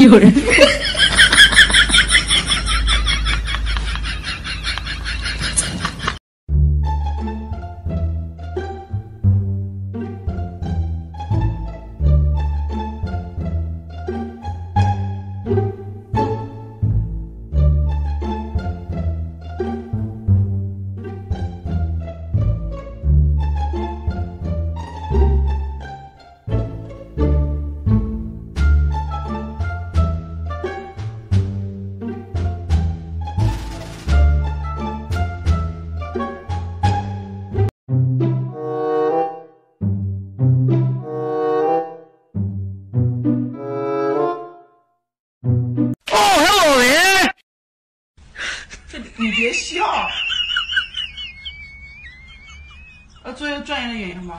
有人。你别笑！作为专业的演员吗？